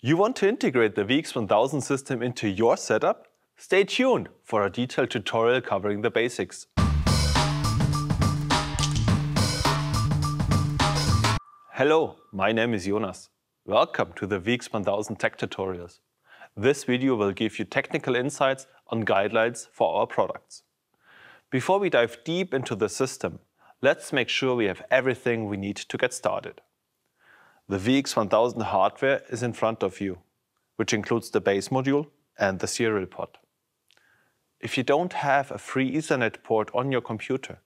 You want to integrate the VX1000 system into your setup? Stay tuned for a detailed tutorial covering the basics. Hello, my name is Jonas. Welcome to the VX1000 Tech Tutorials. This video will give you technical insights on guidelines for our products. Before we dive deep into the system, let's make sure we have everything we need to get started. The VX1000 hardware is in front of you, which includes the base module and the serial port. If you don't have a free Ethernet port on your computer,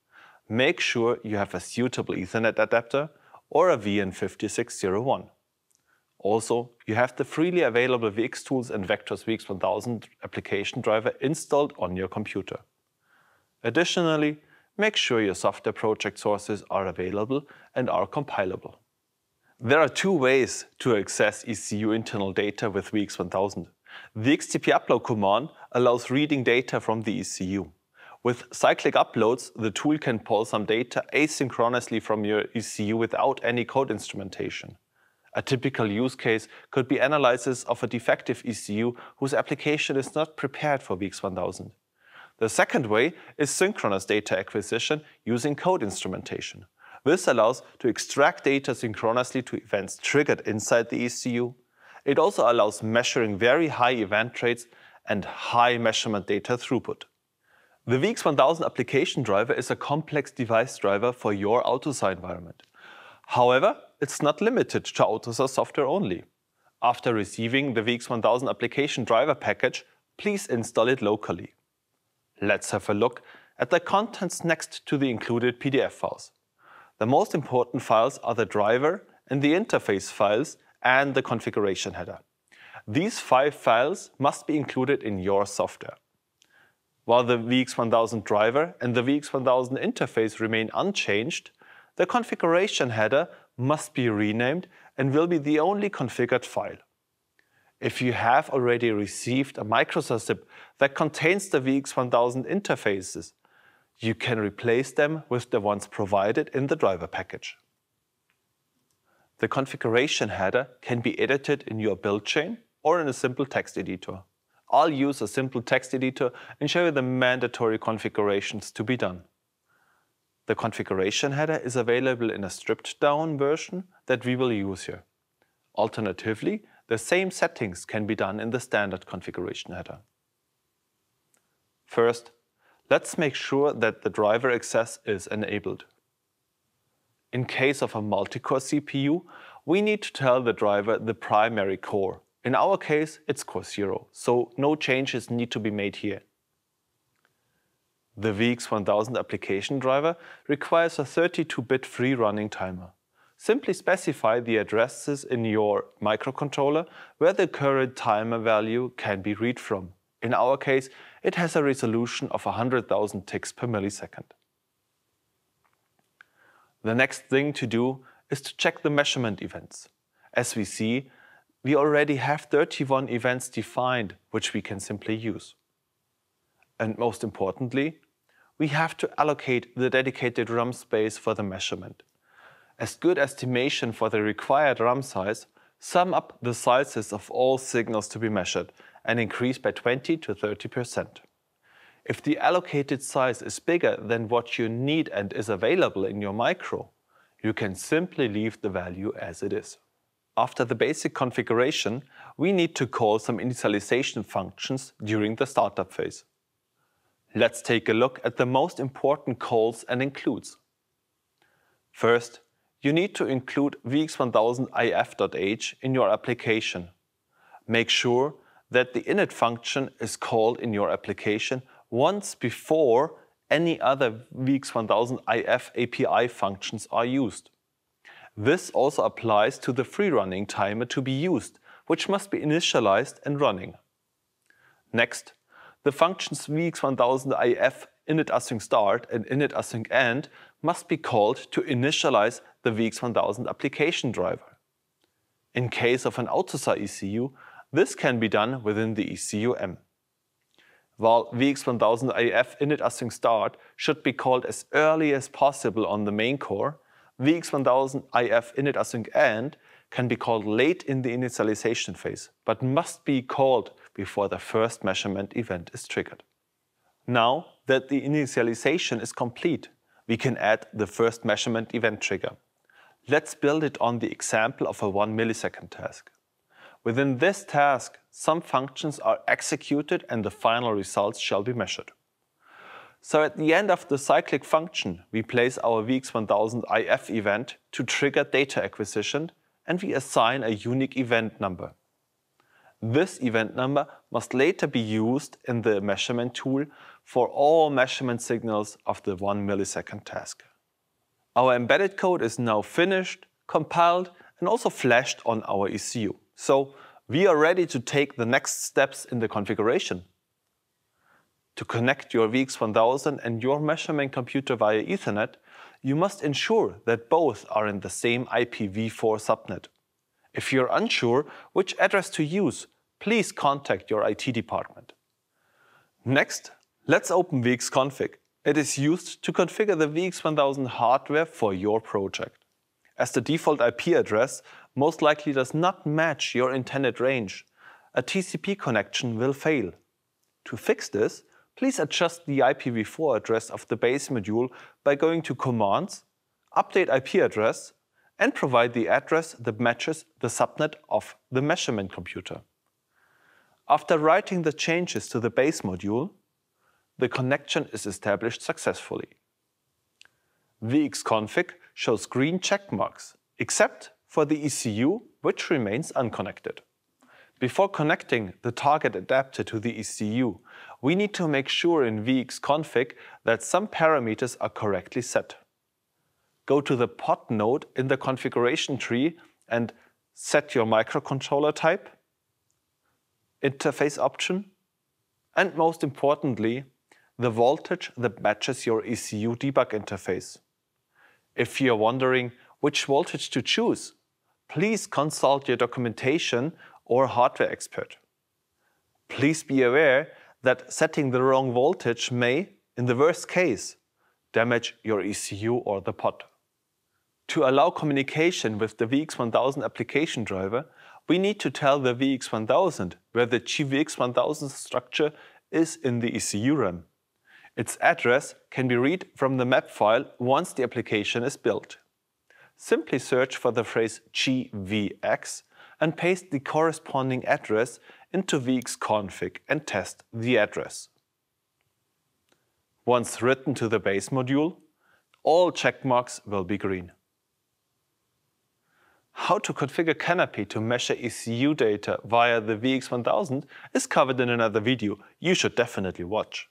make sure you have a suitable Ethernet adapter or a VN5601. Also, you have the freely available VXTools and Vector's VX1000 application driver installed on your computer. Additionally, make sure your software project sources are available and are compilable. There are two ways to access ECU internal data with VX1000. The XTP upload command allows reading data from the ECU. With cyclic uploads, the tool can pull some data asynchronously from your ECU without any code instrumentation. A typical use case could be analysis of a defective ECU whose application is not prepared for VX1000. The second way is synchronous data acquisition using code instrumentation. This allows to extract data synchronously to events triggered inside the ECU. It also allows measuring very high event rates and high measurement data throughput. The VX1000 application driver is a complex device driver for your AUTOSAR environment. However, it's not limited to AUTOSAR software only. After receiving the VX1000 application driver package, please install it locally. Let's have a look at the contents next to the included PDF files. The most important files are the driver and the interface files and the configuration header. These 5 files must be included in your software. While the VX1000 driver and the VX1000 interface remain unchanged, the configuration header must be renamed and will be the only configured file. If you have already received a micro:SYS zip that contains the VX1000 interfaces, you can replace them with the ones provided in the driver package. The configuration header can be edited in your build chain or in a simple text editor. I'll use a simple text editor and show you the mandatory configurations to be done. The configuration header is available in a stripped-down version that we will use here. Alternatively, the same settings can be done in the standard configuration header. First, let's make sure that the driver access is enabled. In case of a multi-core CPU, we need to tell the driver the primary core. In our case, it's core 0, so no changes need to be made here. The VX1000 application driver requires a 32-bit free-running timer. Simply specify the addresses in your microcontroller where the current timer value can be read from. In our case, it has a resolution of 100,000 ticks per millisecond. The next thing to do is to check the measurement events. As we see, we already have 31 events defined, which we can simply use. And most importantly, we have to allocate the dedicated RAM space for the measurement. As good estimation for the required RAM size, sum up the sizes of all signals to be measured and increase by 20 to 30%. If the allocated size is bigger than what you need and is available in your micro, you can simply leave the value as it is. After the basic configuration, we need to call some initialization functions during the startup phase. Let's take a look at the most important calls and includes. First, you need to include VX1000IF.h in your application. Make sure that the init function is called in your application once before any other VX1000IF API functions are used. This also applies to the free running timer to be used, which must be initialized and running. Next, the functions VX1000IF init async start and init async end must be called to initialize the VX1000 application driver. In case of an AUTOSAR ECU, this can be done within the ECUM. While VX1000IF init async start should be called as early as possible on the main core, VX1000IF init async end can be called late in the initialization phase, but must be called before the first measurement event is triggered. Now that the initialization is complete, we can add the first measurement event trigger. Let's build it on the example of a 1 millisecond task. Within this task, some functions are executed and the final results shall be measured. So at the end of the cyclic function, we place our VX1000IF event to trigger data acquisition, and we assign a unique event number. This event number must later be used in the measurement tool for all measurement signals of the 1 millisecond task. Our embedded code is now finished, compiled, and also flashed on our ECU. So we are ready to take the next steps in the configuration. To connect your VX1000 and your measurement computer via Ethernet, you must ensure that both are in the same IPv4 subnet. If you're unsure which address to use, please contact your IT department. Next, let's open VXConfig. It is used to configure the VX1000 hardware for your project. As the default IP address most likely does not match your intended range, a TCP connection will fail. To fix this, please adjust the IPv4 address of the base module by going to Commands, Update IP Address, and provide the address that matches the subnet of the measurement computer. After writing the changes to the base module, the connection is established successfully. VXConfig shows green checkmarks, except for the ECU, which remains unconnected. Before connecting the target adapter to the ECU, we need to make sure in VXConfig that some parameters are correctly set. Go to the pod node in the configuration tree and set your microcontroller type, interface option, and most importantly, the voltage that matches your ECU debug interface. If you're wondering which voltage to choose, please consult your documentation or hardware expert. Please be aware that setting the wrong voltage may, in the worst case, damage your ECU or the pod. To allow communication with the VX1000 application driver, we need to tell the VX1000 where the GVX1000 structure is in the ECU RAM. Its address can be read from the map file once the application is built. Simply search for the phrase GVX and paste the corresponding address into VXConfig and test the address. Once written to the base module, all checkmarks will be green. How to configure Canopy to measure ECU data via the VX1000 is covered in another video you should definitely watch.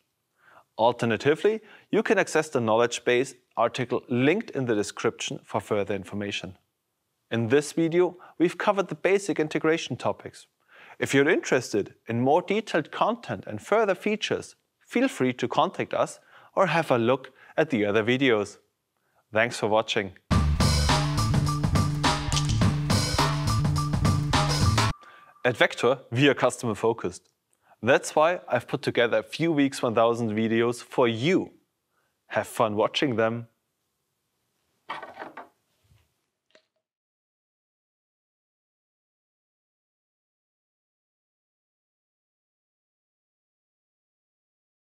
Alternatively, you can access the knowledge base article linked in the description for further information. In this video, we've covered the basic integration topics. If you're interested in more detailed content and further features, feel free to contact us or have a look at the other videos. Thanks for watching. At Vector, we are customer focused. That's why I've put together a few VX1000 videos for you. Have fun watching them.